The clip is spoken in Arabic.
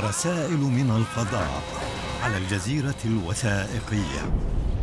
رسائل من الفضاء على الجزيرة الوثائقية.